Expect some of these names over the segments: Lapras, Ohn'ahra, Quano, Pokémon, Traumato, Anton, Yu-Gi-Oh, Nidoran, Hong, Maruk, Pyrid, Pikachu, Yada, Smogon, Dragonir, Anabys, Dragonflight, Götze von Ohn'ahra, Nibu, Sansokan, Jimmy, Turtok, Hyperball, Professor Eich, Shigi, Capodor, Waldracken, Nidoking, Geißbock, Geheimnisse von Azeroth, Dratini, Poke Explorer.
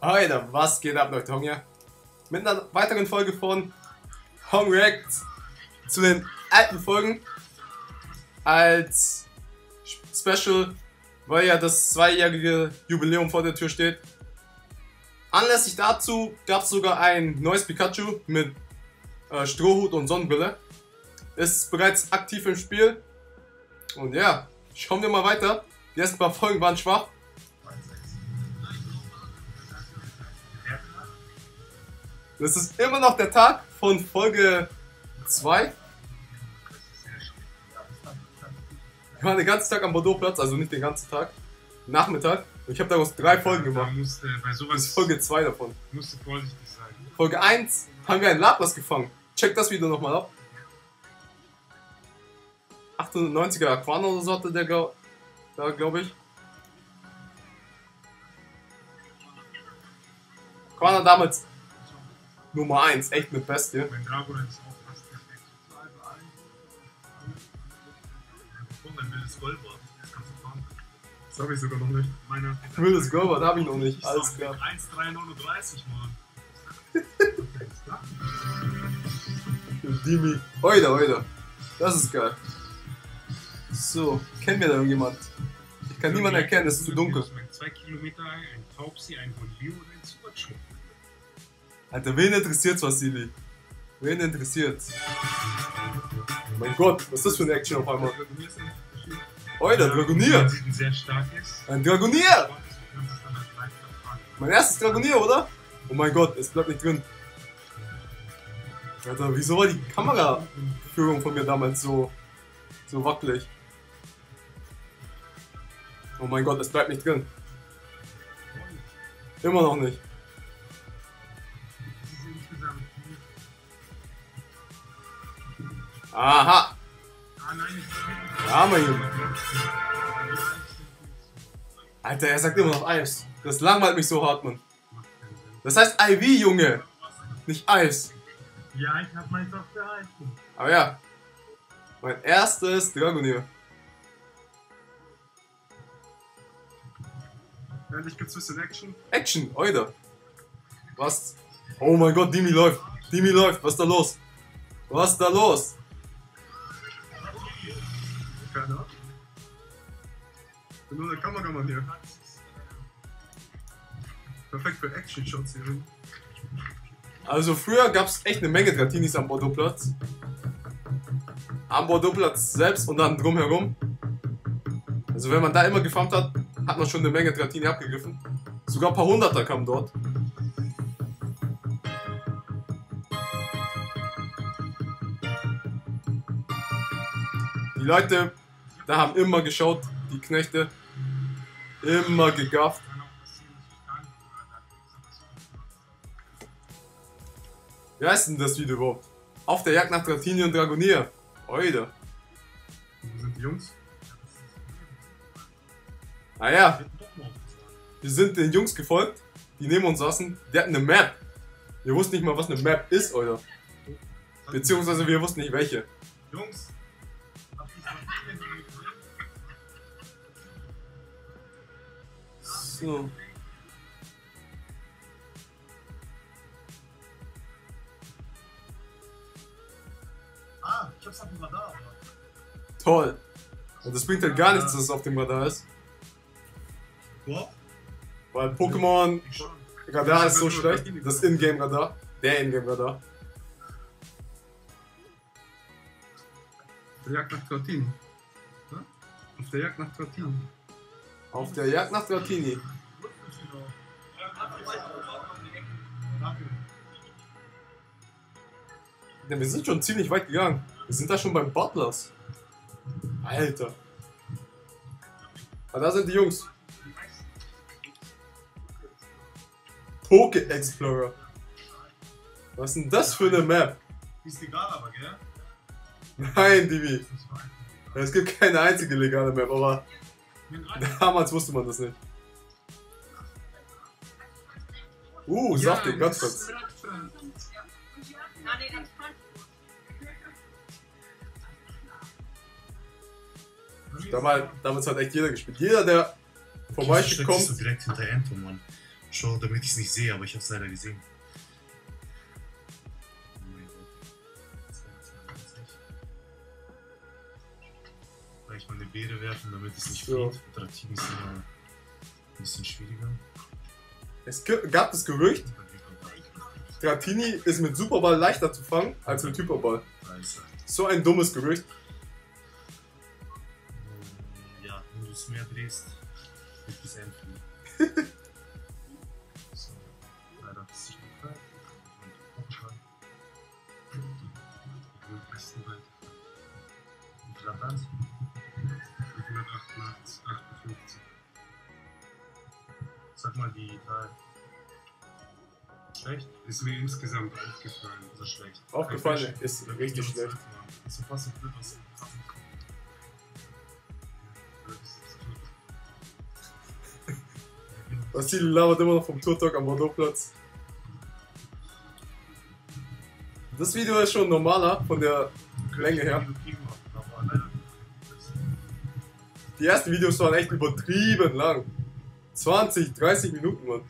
Alter, was geht ab, Leute? Hong hier. Mit einer weiteren Folge von Hong Reacts zu den alten Folgen als Special, weil ja das 2-jährige Jubiläum vor der Tür steht. Anlässlich dazu gab es sogar ein neues Pikachu mit Strohhut und Sonnenbrille. Ist bereits aktiv im Spiel. Und ja, schauen wir mal weiter. Die ersten paar Folgen waren schwach. Das ist immer noch der Tag von Folge 2. Ich war den ganzen Tag am Bordeaux-Platz, also nicht den ganzen Tag. Nachmittag. Und ich habe daraus 3 Folgen gemacht. Das ist Folge 2 davon. Musste vorsichtig sein. Folge 1 haben wir einen Lapras gefangen. Check das Video nochmal ab. 890er Aquano oder so hatte der, glaube ich. Quano damals Nummer 1, echt eine Bestie. Das habe ich sogar noch nicht. Wildes Goldbart habe ich noch nicht, alles klar. 1,339, Mann. Dimi. Oida. Das ist geil. So, kennen wir da irgendjemand? Ich kann niemanden erkennen, es ist zu dunkel. 2 Kilometer, ein Taubsi, ein Bonbio und ein Zubatschuh. Alter, wen interessiert's, Vasili? Wen interessiert's? Oh mein Gott, was ist das für eine Action auf einmal? Alter, Dragonir! Ein Dragonir! Mein erstes Dragonir, oder? Oh mein Gott, es bleibt nicht drin. Alter, wieso war die Kameraführung von mir damals so wackelig? Oh mein Gott, es bleibt nicht drin. Immer noch nicht. Aha! Ja, mein Junge. Alter, er sagt immer noch Eis. Das langweilt mich so hart, Mann. Das heißt IV, Junge. Nicht Eis. Ja, ich hab meins auch gehalten. Aber ja. Mein erstes Dragonir. Endlich gibt's ein bisschen Action. Action, Alter. Was? Oh mein Gott, Dimi läuft. Dimi läuft. Was ist da los? Was ist da los? Ich bin nur der Kameramann hier. Perfekt für Action-Shots hier. Also früher gab es echt eine Menge Dratinis am Bordeaux-Platz. Am Bordeaux-Platz selbst und dann drumherum. Also wenn man da immer gefarmt hat, hat man schon eine Menge Dratini abgegriffen. Sogar ein paar Hunderter kamen dort. Die Leute da haben immer geschaut, die Knechte, immer gegafft. Wie heißt denn das Video überhaupt? Auf der Jagd nach Dratini und Dragonir. Oida. Wo sind die Jungs? Naja, wir sind den Jungs gefolgt, die neben uns saßen. Die hatten eine Map. Wir wussten nicht mal, was eine Map ist, Oida. Beziehungsweise wir wussten nicht welche. Jungs! So. Ah, ich hab's auf dem Radar. Toll. Und das bringt halt gar nichts, dass es auf dem Radar ist. What? Weil Pokémon Radar ist so schlecht. Das Ingame Radar. Der Ingame Radar. Auf der Jagd nach Dratini. Auf der Jagd nach Dratini. Auf der Jagd nach Dratini. Ja, wir sind schon ziemlich weit gegangen. Wir sind da schon beim Butlers. Alter. Aber da sind die Jungs. Poke Explorer. Was ist denn das für eine Map? Ist legal aber, gell? Nein, Dimi. Es gibt keine einzige legale Map, aber damals wusste man das nicht. Saftig, ganz kurz. Damals hat echt jeder gespielt. Jeder, der vorbeikommt. Direkt hinter Anton, Mann. schaue, damit ich es nicht sehe, aber ich habe es leider gesehen. Vielleicht mal eine Beere werfen, damit es nicht fliegt. Ja. Dratini ist immer ein bisschen schwieriger. Es gab das Gerücht, Dratini ist mit Superball leichter zu fangen als mit Hyperball. So ein dummes Gerücht. Ja, wenn du es mehr drehst, wird es entfliegen. So, leider hat es sich nicht gefallen. Die besten beiden. Und Lapras. 188, 58. Sag mal die Zahl. Schlecht? Ist mir insgesamt aufgefallen, also schlecht. Aufgefallen ist richtig schlecht. So fast blöd aus dem Kaffee. Vasili labert immer noch vom Turtok am Bordeaux-Platz. Das Video ist schon normaler von der Länge her. Die ersten Videos waren echt übertrieben lang. 20, 30 Minuten, Mann.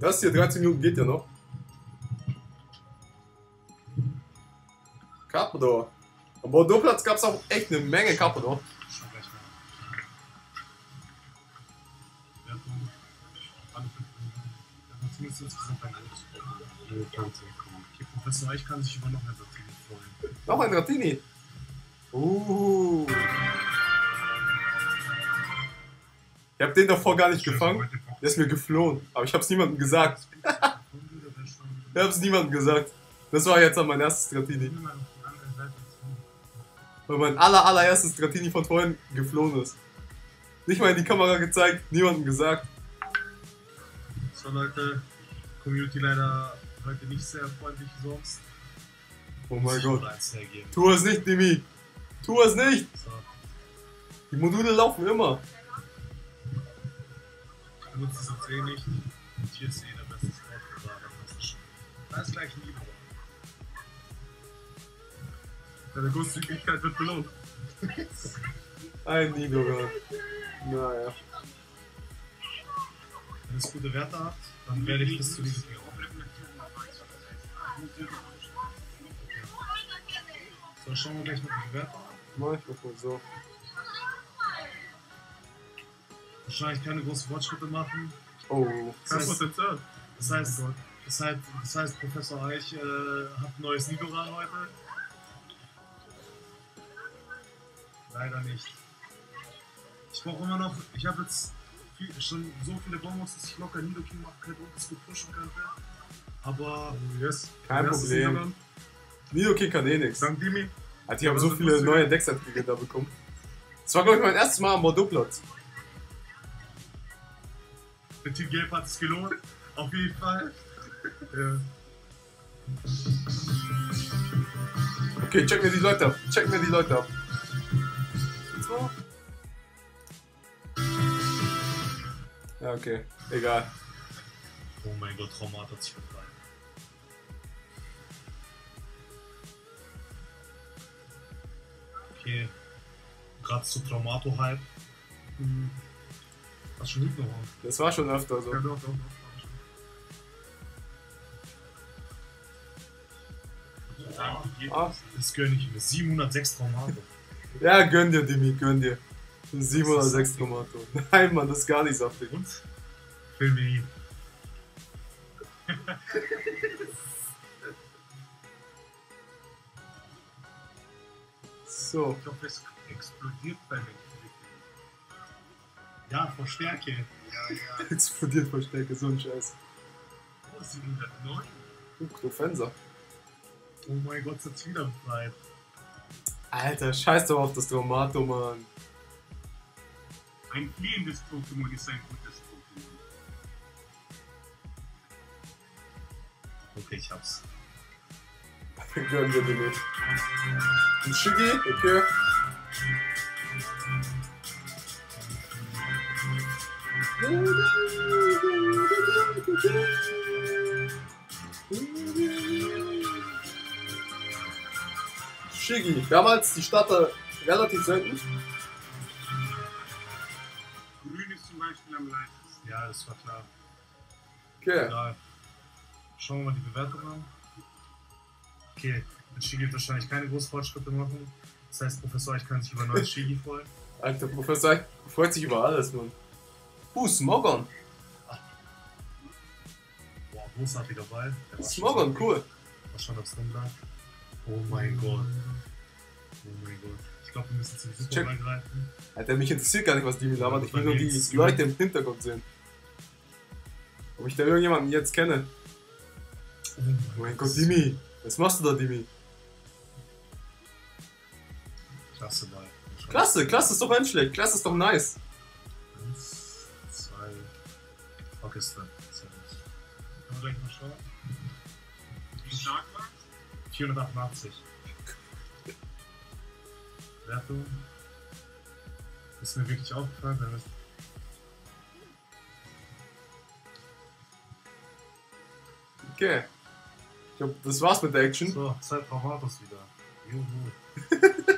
Das hier 13 Minuten geht ja noch. Capodor. Am Bordeaux-Platz gab es auch echt eine Menge Capodor. Professor Eich kann sich über noch ein Dratini freuen. Noch ein Dratini? Ich hab den davor gar nicht gefangen. Der ist mir geflohen. Aber ich hab's niemandem gesagt. Ich hab's niemandem gesagt. Das war jetzt mein erstes Dratini. Weil mein allererstes Dratini von vorhin geflohen ist. Nicht mal in die Kamera gezeigt, niemandem gesagt. So Leute, Community leider heute nicht sehr freundlich sonst. Oh mein Gott. Tu es nicht, Dimi. Tu es nicht. So. Die Module laufen immer. Nutzt es uns eh nicht. Und hier ist eh der beste Sport gerade. Da ist gleich ein Nibu. Deine Großzügigkeit wird belohnt. Ein Nidoran. Naja. Wenn es gute Werte hat, dann werde ich das zu diesem Video aufnehmen. So, schauen wir gleich noch die Werte an. Mach ich mal kurz so. Wahrscheinlich keine großen Fortschritte machen. Oh, das heißt Professor Eich hat ein neues Nidoran heute. Leider nicht. Ich brauche immer noch, ich habe jetzt schon so viele Bonbons, dass ich locker Nidoking machen könnte und das gut pushen könnte. Aber yes, kein Problem. Nidoking kann eh nichts. Dank Jimmy. Also ich habe so viele neue Decksartikel da bekommen. Das war, glaube ich, mein erstes Mal am Bordeaux-Platz. Der Team Gelb hat es gelohnt, auf jeden Fall. Ja. Okay, check mir die Leute ab. Check mir die Leute ab. So. Ja, okay, egal. Oh mein Gott, Traumato hat sich befreit. Okay, gerade zu Traumato-Hype. Mhm. Das, schon das war schon öfter so. Ja, doch. Das gönn ich mir. 706 Traumato. Ja, gönn dir, Dimi, gönn dir. 706 Traumato. Nein, Mann, das ist gar nicht saftig. Und? Film wir ihn. So. Ich glaube, es explodiert bei mir. Ja, vor Stärke. Ja. Explodiert vor Stärke, so ein Scheiß. Oh, 709. Klofenser. Oh mein Gott, jetzt wieder befreit. Alter, scheiß doch auf das Traumato, Mann. Ein fliehendes Pokémon ist ein gutes Pokémon. Okay, ich hab's. Gönn wir den nicht. Und Shigi, okay. Shigi, damals die Starter relativ selten. Grün ist zum Beispiel am leichtesten. Ja, das war klar. Okay. Egal. Schauen wir mal die Bewertung an. Okay, mit Shigi wird wahrscheinlich keine großen Fortschritte machen. Das heißt, Professor Eich kann sich über neues Shigi freuen. Alter, Professor Eich freut sich über alles, Mann. Smogon. Boah, großartiger Ball. Smogon, cool. War schon aufs Ding bleibt. Oh mein Gott. Oh mein Gott. Ich glaube, wir müssen zum Superball greifen. Alter, mich interessiert gar nicht, was die labern. Ich will nur die Leute im Hintergrund sehen. Ob ich da irgendjemanden jetzt kenne? Oh mein Gott, Dimi. Was machst du da, Dimi? Klasse Ball. Klasse, klasse ist doch einschlägt. Klasse ist doch nice. Gestern. Soll ich mal schauen? Wie stark war? 488. Wertung. Ist mir wirklich aufgefallen, wenn es. Okay. Ich glaube, das war's mit der Action. So, Zeit Traumatos wieder. Juhu.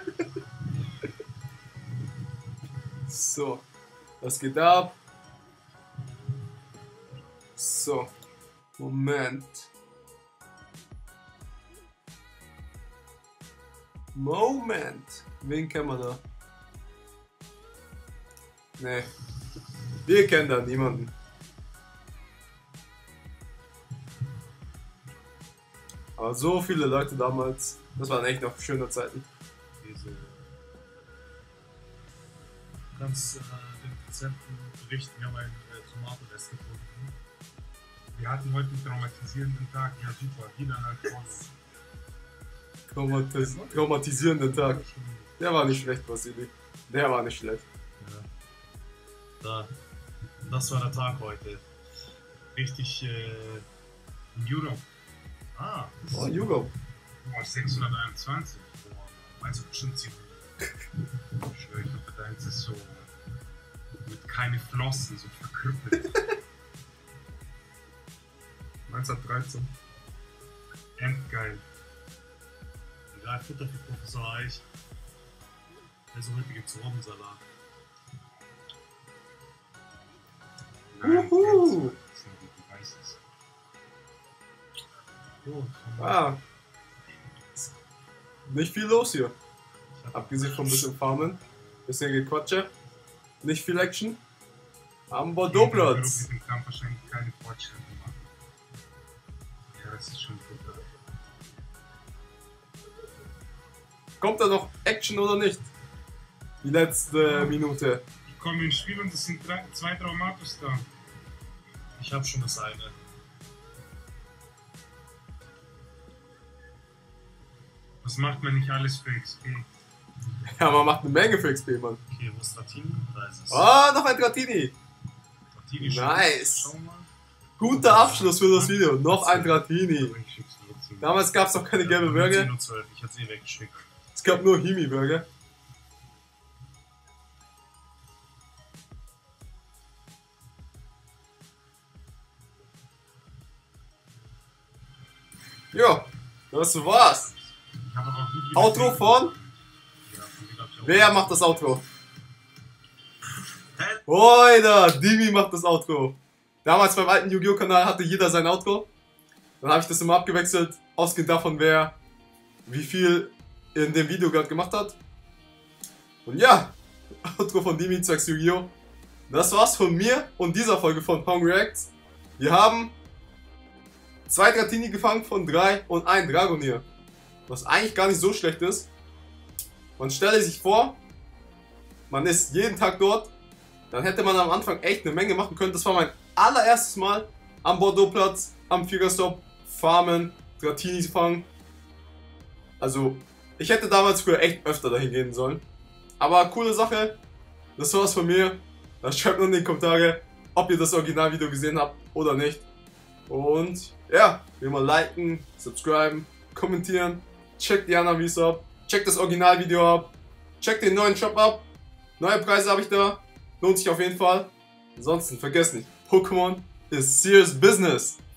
So, was geht ab? So, Moment. Wen kennen wir da? Nee. Wir kennen da niemanden. Aber so viele Leute damals. Das waren echt noch schöne Zeiten. Diese ganz den Patienten berichten, wir haben einen Tomatenrest gefunden. Wir hatten heute einen traumatisierenden Tag, ja super, wieder nach vorne. Traumatisierenden Tag. Der war nicht schlecht, Vasili. Der war nicht schlecht. Ja. Das war der Tag heute. Richtig in Europe. Ah. Oh, Europe. 621. Boah, meinst du bestimmt 700? Ich schwöre, ich glaube, deins ist so mit keine Flossen, so verkrüppelt. Meins hat 13. Endgeil. Egal, Futter für Professor Eich. Also heute gibt's Robbensalat. Nein, uhu. Das sind die Weißes. Oh, ah. Nicht viel los hier. Abgesehen von ein bisschen Farmen. Bisschen Gequatsche. Nicht viel Action. Am Bordeaux-Platz. Ich kann wahrscheinlich keine Fortschritte machen. Das ist schon gut. Kommt da noch Action oder nicht? Die letzte Minute. Ich komme ins Spiel und es sind zwei Traumatos da. Ich habe schon das eine. Was macht man nicht alles für XP? Ja, man macht eine Menge für XP, Mann. Okay, wo ist Dratini? Da ist es. Oh, noch ein Dratini! Dratini schon. Nice! Schau mal. Guter Abschluss für das Video. Noch ein Dratini. Damals gab es noch keine gelbe Burger. Ich hatte sie weggeschickt. Es gab nur Himi-Burger. Ja, das war's. Outro von? Wer macht das Outro? Oida, Dimi macht das Outro. Damals beim alten Yu-Gi-Oh! Kanal hatte jeder sein Outro. Dann habe ich das immer abgewechselt, ausgehend davon, wer wie viel in dem Video gerade gemacht hat. Und ja, Outro von Dimi zwecks Yu-Gi-Oh! Das war's von mir und dieser Folge von Hong Reacts. Wir haben 2 Dratini gefangen von 3 und 1 Dragonir. Was eigentlich gar nicht so schlecht ist. Man stelle sich vor, man ist jeden Tag dort. Dann hätte man am Anfang echt eine Menge machen können. Das war mein allererstes Mal am Bordeaux-Platz, am Viererstopp, farmen, Dratinis fangen. Also, ich hätte damals früher echt öfter dahin gehen sollen. Aber coole Sache. Das war's von mir. Dann schreibt nur in die Kommentare, ob ihr das Originalvideo gesehen habt oder nicht. Und ja, wie immer liken, subscriben, kommentieren, checkt die Anabys ab, checkt das Originalvideo ab, checkt den neuen Shop ab. Neue Preise habe ich da. Lohnt sich auf jeden Fall. Ansonsten vergesst nicht, Pokémon ist serious business.